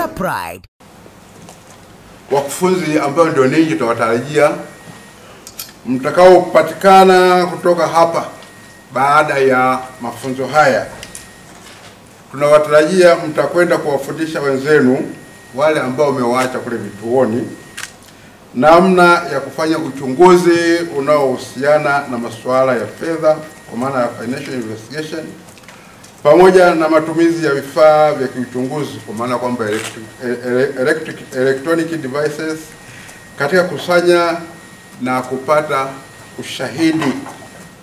Arusha Pride. Wakufunzi ambao ndio ninyi tunawatarajia mtakao kupatikana kutoka hapa baada ya mafunzo haya, tunawatarajia mtakwenda kuwafundisha wenzenu wale ambao umewaacha kule vituoni namna ya kufanya uchunguzi unaohusiana na masuala ya fedha kwa maana ya financial investigation, pamoja na matumizi ya vifaa vya kiuchunguzi kwa maana kwamba electronic devices katika kusanya na kupata ushahidi,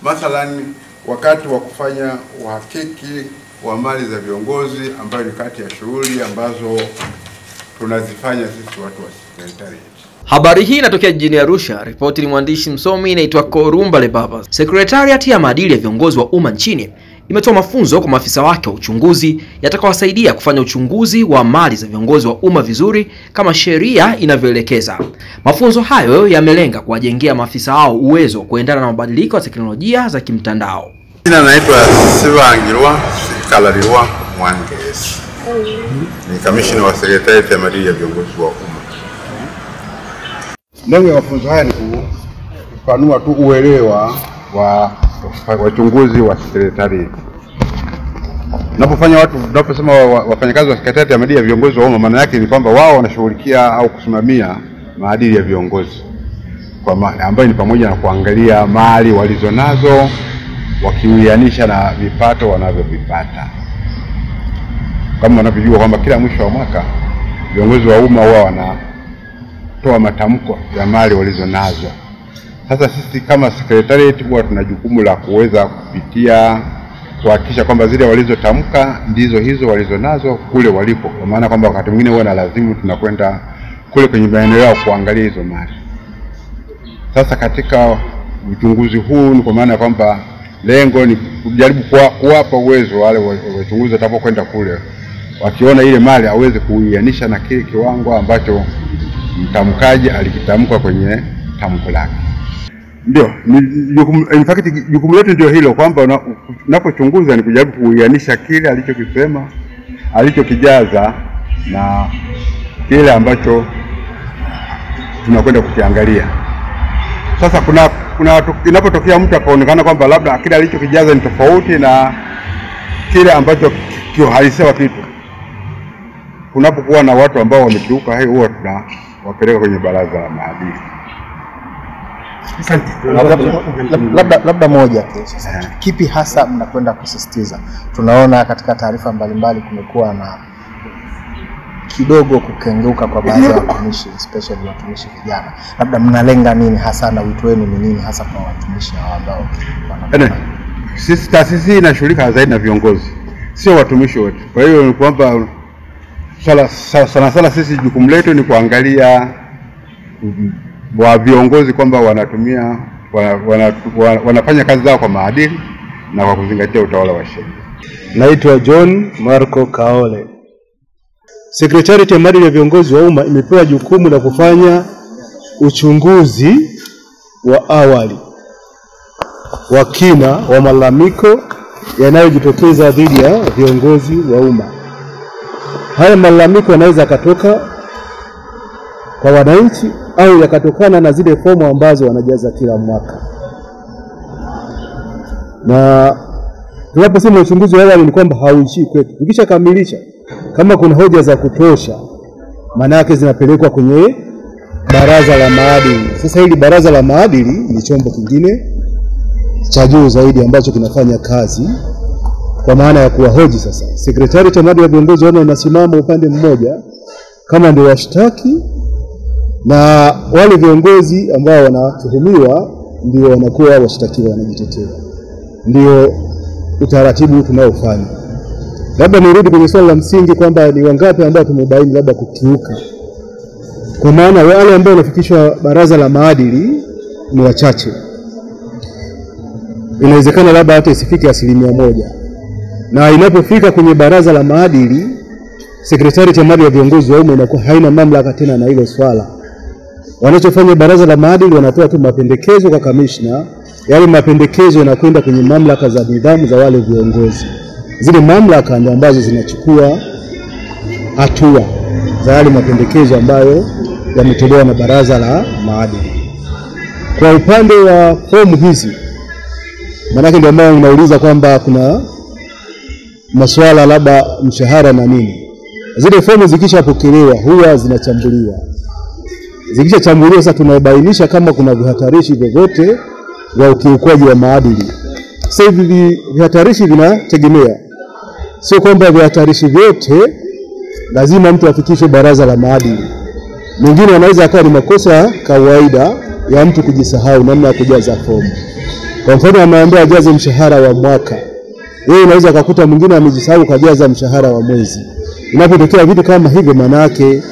mathalan wakati wa kufanya uhakiki wa mali za viongozi ambayo ni kati ya shughuli ambazo tunazifanya sisi watu wa secretariat. Habari hii inatokea jijini Arusha. Ripoti ni mwandishi msomi inaitwa Korumba Lebaba. Secretariat ya maadili ya viongozi wa umma nchini imetoa mafunzo kwa maafisa wake wa uchunguzi yatakayowasaidia kufanya uchunguzi wa mali za viongozi wa umma vizuri kama sheria inavyoelekeza. Mafunzo hayo yamelenga kuwajengea maafisa hao uwezo wa kuendana na mabadiliko ya teknolojia za kimtandao. Jina naitwa Sivangirwa Kalariwa Mwanges. Ni kamishna wa Secretariat ya maadili ya viongozi wa umma. Lengo ya mafunzo haya ni kupanua tu uelewa wa wachunguzi wa sekretarieti. Naposema wafanyakazi wa sekretarieti ya maadili ya viongozi wa umma, maana yake ni kwamba wao wanashughulikia au kusimamia maadili ya viongozi, ambayo ni pamoja na kuangalia mali walizonazo wakiulianisha na vipato wanavyovipata. Kama wanavyojua kwamba kila mwisho wa mwaka viongozi wa umma wao wanatoa matamko ya mali walizonazo. Sasa sisi kama secretariat huwa tuna jukumu la kuweza kupitia kuhakikisha kwamba zile walizotamka ndizo hizo walizonazo kule walipo, kwa maana kwamba wakati mwingine huwa na lazimu tunakwenda kule kwenye maeneo yao kuangalia hizo mali. Sasa katika uchunguzi huu ni kwa maana kwamba lengo ni kujaribu kuwapa uwezo wale wachunguzi watakapokwenda kule, wakiona ile mali aweze kuianisha na kile kiwango ambacho mtamkaji alikitamka kwenye tamko lake. Ndio, in fact jukumu letu ndio hilo, kwamba unapochunguza ni kujaribu kuianisha kile alichokisema, alichokijaza na kile ambacho tunakwenda kukiangalia. Sasa kuna inapotokea mtu akaonekana kwamba labda kile alichokijaza ni tofauti na kile ambacho kiuhalisia kitu, kunapokuwa na watu ambao wamekiuka hayo huwa tunawapeleka kwenye baraza la maadili. Labda moja sasa, kipi hasa mnakwenda kusisitiza? Tunaona katika taarifa mbalimbali kumekuwa na kidogo kukengeuka kwa baadhi ya watumishi, especially watumishi vijana. Labda mnalenga nini hasa na wito wenu ni nini hasa kwa watumishi hao ambao wana? Sisi taasisi inashughulika zaidi na viongozi, sio watumishi wote. Kwa hiyo ni kwamba sana sisi jukumu letu ni kuangalia wa viongozi kwamba wanatumia wanafanya kazi zao kwa maadili na kwa kuzingatia utawala wa sheria. Naitwa John Marco Kaole. Secretariat ya maadili ya viongozi wa umma imepewa jukumu la kufanya uchunguzi wa awali wa kina wa malalamiko yanayojitokeza dhidi ya viongozi wa umma. Haya malalamiko yanaweza katoka kwa wananchi au yakatokana na zile fomu ambazo wanajaza kila mwaka. Na tunaposema uchunguzi wa awali ni kwamba hauishii kwetu. Tukishakamilisha, kama kuna hoja za kutosha, maana yake zinapelekwa kwenye baraza la maadili. Sasa hili baraza la maadili ni chombo kingine cha juu zaidi ambacho kinafanya kazi kwa maana ya kuwahoji. Sasa Secretariat ya maadili ya viongozi wao inasimama upande mmoja kama ndio washtaki, na wale viongozi ambao wanatuhumiwa ndio wanakuwa washtakiwa, wanajitetea. Ndio utaratibu tunaofanya. Labda nirudi kwenye swali la msingi kwamba ni wangapi ambao tumebaini labda kukiuka. Kwa maana wale ambao wanafikishwa baraza la maadili ni wachache. Inawezekana labda hata isifike 1%. Na inapofika kwenye baraza la maadili, Secretariat ya maadili ya viongozi wa umma inakuwa haina mamlaka tena na hilo swala. Wanachofanya baraza la maadili, wanatoa tu mapendekezo kwa kamishna, yale mapendekezo yanakwenda kwenye mamlaka za nidhamu za wale viongozi. Zile mamlaka ndio ambazo zinachukua hatua. za hali mapendekezo ambayo yametolewa na baraza la maadili. Kwa upande wa fomu hizi, manake ndio ambao unauliza kwamba kuna masuala labda mshahara na nini. Zile fomu zikishapokelewa huwa zinachambuliwa. Zikishachambuliwa sasa tunabainisha kama kuna vihatarishi vyovyote vya ukiukwaji wa maadili. Sasa hivi vihatarishi vinategemea, sio kwamba vihatarishi vyote lazima mtu afikishwe baraza la maadili. Mengine anaweza akawa ni makosa kawaida ya mtu kujisahau namna ya kujaza fomu. Kwa mfano anaambiwa ajaze mshahara wa mwaka, yeye anaweza akakuta mwingine amejisahau kujaza mshahara wa mwezi. Inapotokea vitu kama hivyo, maana yake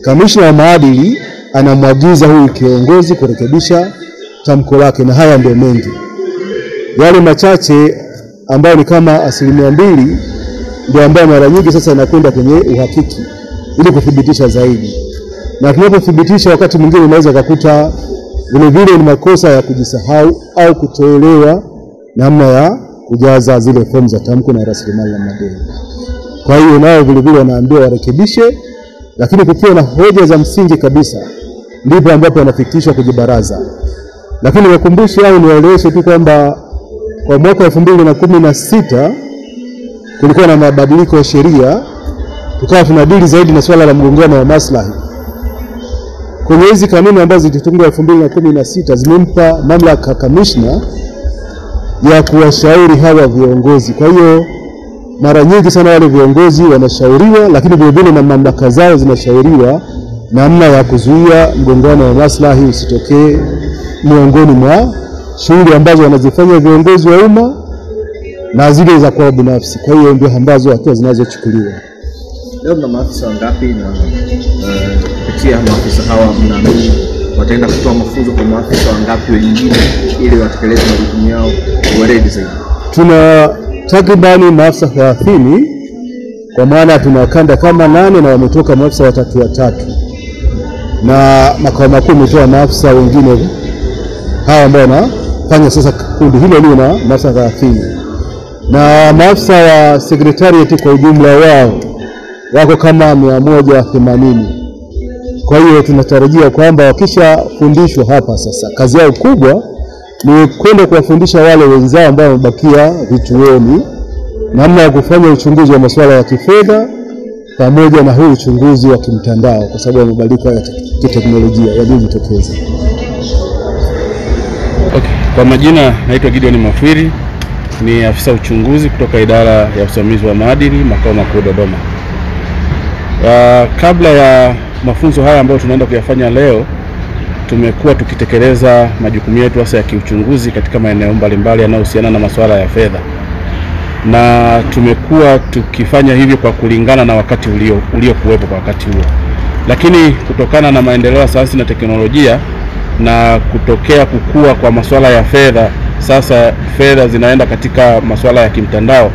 kamishna wa maadili anamwagiza huyu kiongozi kurekebisha tamko lake, na haya ndio mengi. Yale machache ambayo ni kama 2% ndio ambayo mara nyingi sasa inakwenda kwenye uhakiki ili kudhibitisha zaidi. Na tunapothibitisha, wakati mwingine unaweza kukuta vile vile ni makosa ya kujisahau au kutoelewa namna ya kujaza zile fomu za tamko na rasilimali ya madeni. Kwa hiyo nao vile vile wanaambiwa warekebishe, lakini kukiwa na hoja za msingi kabisa ndipo ambapo wanafikishwa kwenye baraza. Lakini wakumbushe au niwaeleweshe tu kwamba kwa mwaka 2016 kulikuwa na mabadiliko ya sheria, tukawa tunadili zaidi na swala la mgongano wa maslahi. Kwenye hizi kanuni ambazo zilitungwa 2016 zimempa mamlaka kamishna ya kuwashauri hawa viongozi. Kwa hiyo mara nyingi sana wale viongozi wanashauriwa, lakini vile vile na mamlaka zao zinashauriwa namna ya kuzuia mgongano wa maslahi usitokee miongoni mwa shughuli ambazo wanazifanya viongozi wa umma na zile za kwa binafsi. Kwa hiyo ndio ambazo hatua zinazochukuliwa. Leo na maafisa ngapi na kupitia maafisa hawa mnaamini wataenda kutoa mafunzo kwa maafisa ngapi wengine ili watekeleze majukumu yao kwa weledi zaidi? Tuna takribani maafisa 30, kwa maana tuna kanda kama 8 na wametoka maafisa watatu, na makao makuu umetoa maafisa wengine hawa ambao wanafanya sasa kundi hilo leo na maafisa 30. Na maafisa wa secretariat kwa ujumla wao wako kama 180. Kwa hiyo tunatarajia kwamba wakishafundishwa hapa sasa kazi yao kubwa ni kwenda kuwafundisha wale wenzao ambao wamebakia vituoni namna ya kufanya uchunguzi wa masuala ya kifedha pamoja na huu uchunguzi wa kimtandao, kwa sababu mabadiliko ya teknolojia yamejitokeza. Okay. Kwa majina naitwa Gideon Mofiri, ni afisa uchunguzi kutoka idara ya usimamizi wa maadili makao makuu Dodoma. Kabla ya mafunzo haya ambayo tunaenda kuyafanya leo, tumekuwa tukitekeleza majukumu yetu hasa ya kiuchunguzi katika maeneo mbalimbali yanayohusiana na masuala ya fedha, na tumekuwa tukifanya hivyo kwa kulingana na wakati uliokuwepo kwa wakati huo. Lakini kutokana na maendeleo ya sayansi na teknolojia na kutokea kukua kwa masuala ya fedha, sasa fedha zinaenda katika masuala ya kimtandao,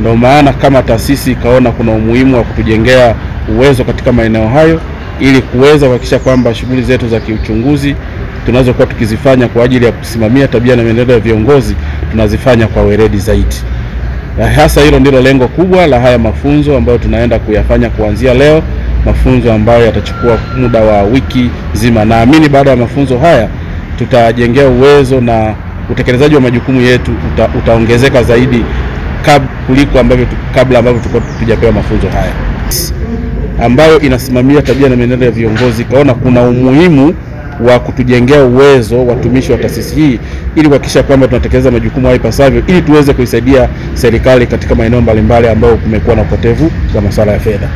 ndio maana kama taasisi kaona kuna umuhimu wa kutujengea uwezo katika maeneo hayo ili kuweza kuhakikisha kwamba shughuli zetu za kiuchunguzi tunazokuwa tukizifanya kwa ajili ya kusimamia tabia na mienendo ya viongozi tunazifanya kwa weledi zaidi. Na hasa hilo ndilo lengo kubwa la haya mafunzo ambayo tunaenda kuyafanya kuanzia leo, mafunzo ambayo yatachukua muda wa wiki nzima. Naamini baada ya mafunzo haya tutajengea uwezo na utekelezaji wa majukumu yetu utaongezeka zaidi kuliko ambavyo kabla tulikuwa tujapewa mafunzo haya. Ambayo inasimamia tabia na mienendo ya viongozi kaona kuna umuhimu wa kutujengea uwezo watumishi wa taasisi hii ili kuhakikisha kwamba tunatekeleza majukumu haya ipasavyo ili tuweze kuisaidia serikali katika maeneo mbalimbali ambayo kumekuwa na upotevu kwa masuala ya fedha.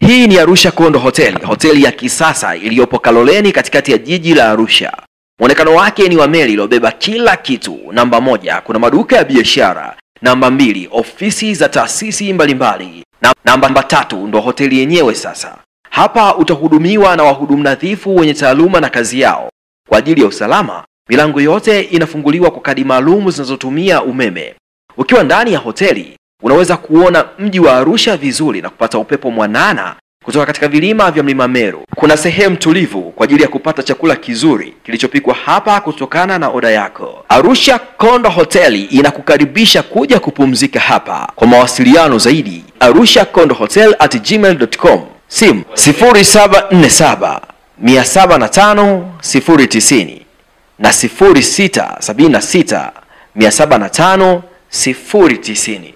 Hii ni Arusha Kondo Hotel, hoteli ya kisasa iliyopo Kaloleni katikati ya jiji la Arusha. Mwonekano wake ni wa meli iliyobeba kila kitu. Namba 1 kuna maduka ya biashara, namba 2 ofisi za taasisi mbalimbali, na namba 3 ndo hoteli yenyewe. Sasa hapa utahudumiwa na wahudumu nadhifu wenye taaluma na kazi yao. Kwa ajili ya usalama, milango yote inafunguliwa kwa kadi maalum zinazotumia umeme. Ukiwa ndani ya hoteli unaweza kuona mji wa Arusha vizuri na kupata upepo mwanana kutoka katika vilima vya Mlima Meru. Kuna sehemu tulivu kwa ajili ya kupata chakula kizuri kilichopikwa hapa kutokana na oda yako. Arusha Kondo Hoteli inakukaribisha kuja kupumzika hapa. Kwa mawasiliano zaidi, arushakondohotel@gmail.com. Simu 0747 705 090 na 0676 705 090.